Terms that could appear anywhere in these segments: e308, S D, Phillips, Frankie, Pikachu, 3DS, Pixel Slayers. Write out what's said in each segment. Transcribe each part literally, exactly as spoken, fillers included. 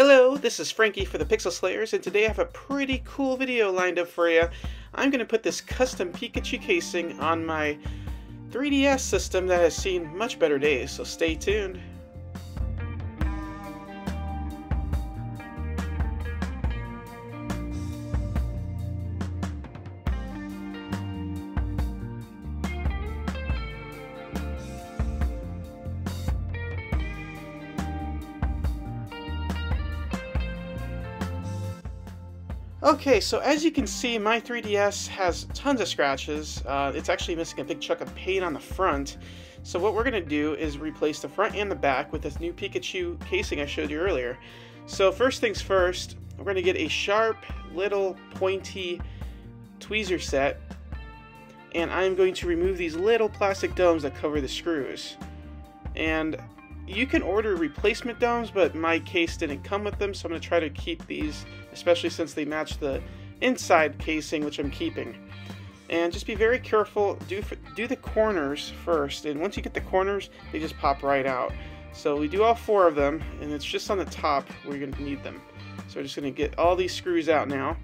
Hello, this is Frankie for the Pixel Slayers, and today I have a pretty cool video lined up for you. I'm going to put this custom Pikachu casing on my three D S system that has seen much better days, so stay tuned. Okay, so as you can see, my three D S has tons of scratches. Uh, it's actually missing a big chunk of paint on the front. So what we're going to do is replace the front and the back with this new Pikachu casing I showed you earlier. So first things first, we're going to get a sharp, little, pointy tweezer set. And I'm going to remove these little plastic domes that cover the screws. And you can order replacement domes, but my case didn't come with them, so I'm going to try to keep these, especially since they match the inside casing, which I'm keeping. And just be very careful, do, do the corners first, and once you get the corners, they just pop right out. So we do all four of them, and it's just on the top where you're going to need them. So we're just going to get all these screws out now.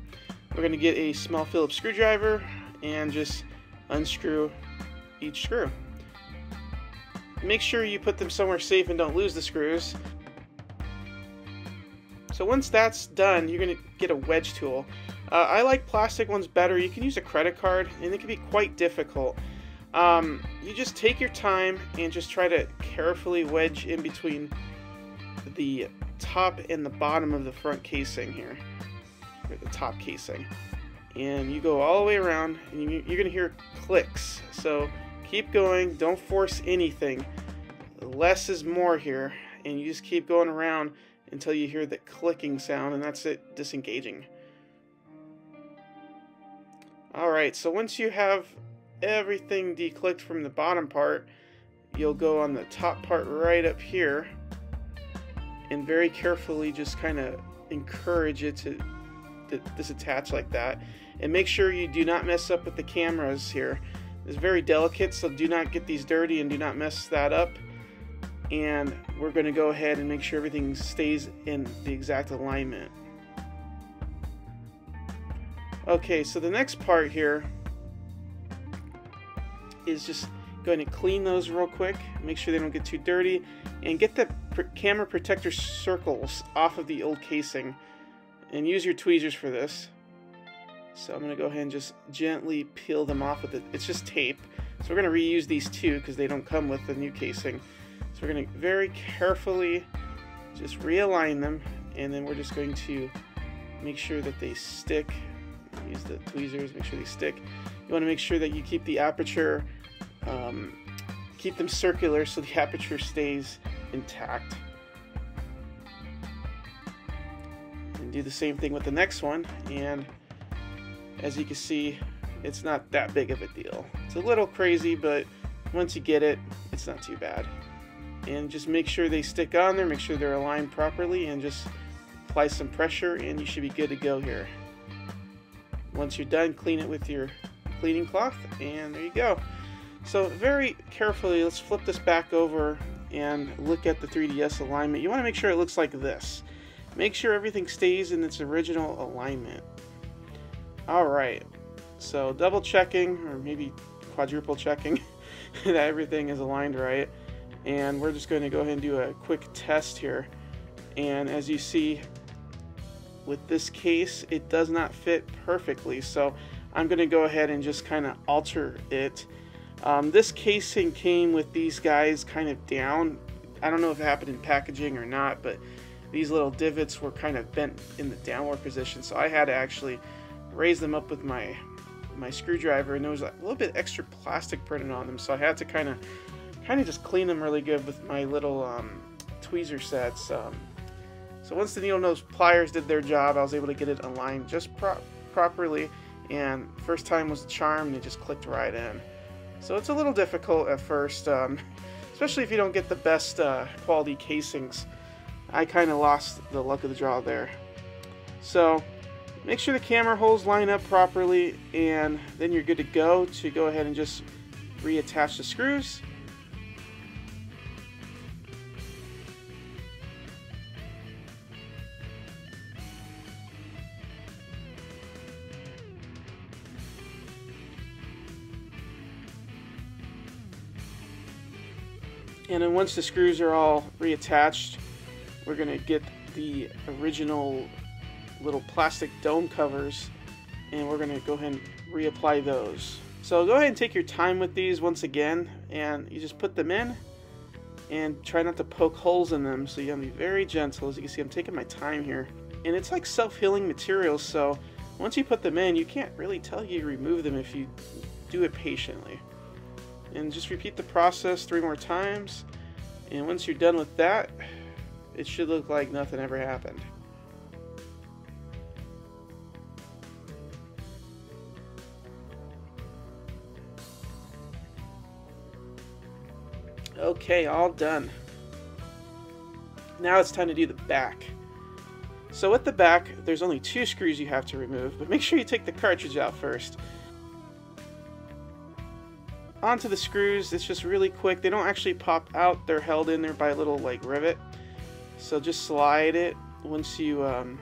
We're going to get a small Phillips screwdriver and just unscrew each screw. Make sure you put them somewhere safe and don't lose the screws. So once that's done, you're going to get a wedge tool. Uh, I like plastic ones better. You can use a credit card, and it can be quite difficult. Um, you just take your time and just try to carefully wedge in between the top and the bottom of the front casing here, or the top casing. And you go all the way around, and you're going to hear clicks. So keep going, don't force anything. Less is more here, and you just keep going around until you hear the clicking sound, and that's it disengaging. Alright, so once you have everything declicked from the bottom part, you'll go on the top part right up here, and very carefully just kind of encourage it to disattach like that. And make sure you do not mess up with the cameras here. It's very delicate, so do not get these dirty and do not mess that up. And we're going to go ahead and make sure everything stays in the exact alignment. Okay, so the next part here is just going to clean those real quick, make sure they don't get too dirty, and get the camera protector circles off of the old casing, and use your tweezers for this. So I'm going to go ahead and just gently peel them off with it. It's just tape. So we're going to reuse these two because they don't come with the new casing. So we're going to very carefully just realign them, and then we're just going to make sure that they stick. Use the tweezers, make sure they stick. You want to make sure that you keep the aperture, um, keep them circular so the aperture stays intact. And do the same thing with the next one, and as you can see, it's not that big of a deal. It's a little crazy, but once you get it, it's not too bad. And just make sure they stick on there, make sure they're aligned properly, and just apply some pressure, and you should be good to go here. Once you're done, clean it with your cleaning cloth, and there you go. So very carefully, let's flip this back over and look at the three D S alignment. You want to make sure it looks like this. Make sure everything stays in its original alignment. Alright, so double checking, or maybe quadruple checking, that everything is aligned right. And we're just going to go ahead and do a quick test here. And as you see, with this case, it does not fit perfectly. So I'm going to go ahead and just kind of alter it. Um, this casing came with these guys kind of down. I don't know if it happened in packaging or not, but these little divots were kind of bent in the downward position. So I had to actually raise them up with my my screwdriver, and there was a little bit extra plastic printed on them, so I had to kind of kind of just clean them really good with my little um, tweezer sets. Um, so once the needle nose pliers did their job, I was able to get it aligned just pro properly, and first time was the charm, and it just clicked right in. So it's a little difficult at first, um, especially if you don't get the best uh, quality casings. I kind of lost the luck of the draw there. So make sure the camera holes line up properly, and then you're good to go to go ahead and just reattach the screws. And then once the screws are all reattached, we're going to get the original little plastic dome covers, and we're going to go ahead and reapply those. So go ahead and take your time with these once again, and you just put them in and try not to poke holes in them, so you have to be very gentle. As you can see, I'm taking my time here. And it's like self-healing materials, so once you put them in, you can't really tell you remove them if you do it patiently. And just repeat the process three more times, and once you're done with that, it should look like nothing ever happened. Okay, all done. Now it's time to do the back. So with the back, there's only two screws you have to remove, but make sure you take the cartridge out first. Onto the screws, it's just really quick. They don't actually pop out, they're held in there by a little like rivet. So just slide it. Once you um,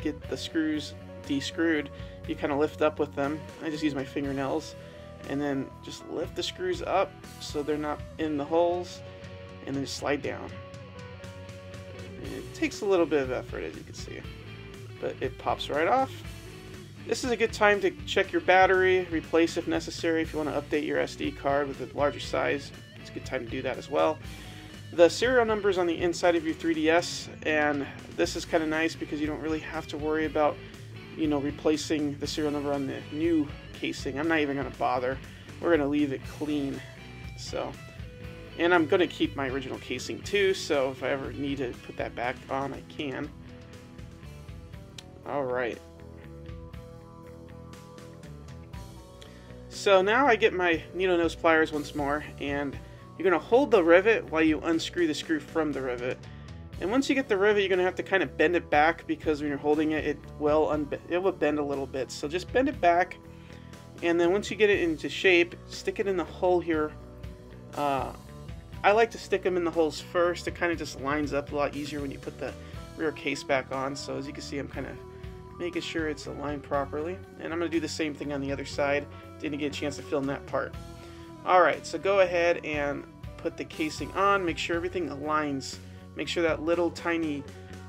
get the screws de-screwed, you kind of lift up with them. I just use my fingernails, and then just lift the screws up so they're not in the holes, and then slide down. And it takes a little bit of effort, as you can see, but it pops right off. This is a good time to check your battery, replace if necessary. If you want to update your S D card with a larger size, it's a good time to do that as well. The serial number is on the inside of your three D S, and this is kind of nice because you don't really have to worry about, you know, replacing the serial number on the new casing. I'm not even going to bother. We're going to leave it clean. So, and I'm going to keep my original casing too, so if I ever need to put that back on, I can. All right. So now I get my needle nose pliers once more, and you're going to hold the rivet while you unscrew the screw from the rivet. And once you get the rivet, you're going to have to kind of bend it back, because when you're holding it, it will, unbe it will bend a little bit. So just bend it back, and then once you get it into shape, stick it in the hole here. Uh, I like to stick them in the holes first. It kind of just lines up a lot easier when you put the rear case back on. So as you can see, I'm kind of making sure it's aligned properly. And I'm going to do the same thing on the other side. Didn't get a chance to film that part. Alright, so go ahead and put the casing on, make sure everything aligns. Make sure that little tiny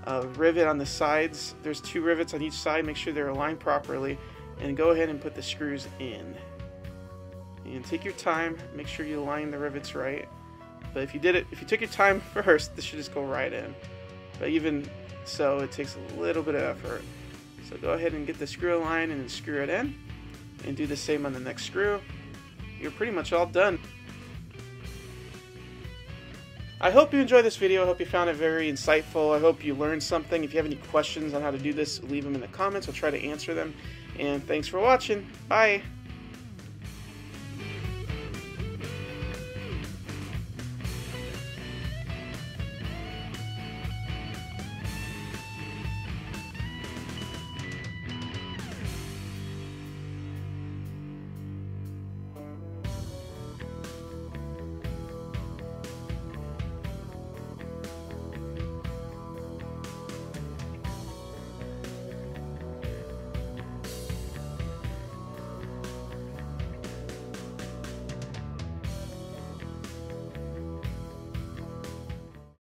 uh, rivet on the sides, there's two rivets on each side, make sure they're aligned properly, and go ahead and put the screws in. And take your time, make sure you align the rivets right. But if you did it, if you took your time first, this should just go right in. But even so, it takes a little bit of effort. So go ahead and get the screw aligned and then screw it in, and do the same on the next screw. You're pretty much all done. I hope you enjoyed this video. I hope you found it very insightful. I hope you learned something. If you have any questions on how to do this, leave them in the comments. I'll try to answer them. And thanks for watching. Bye.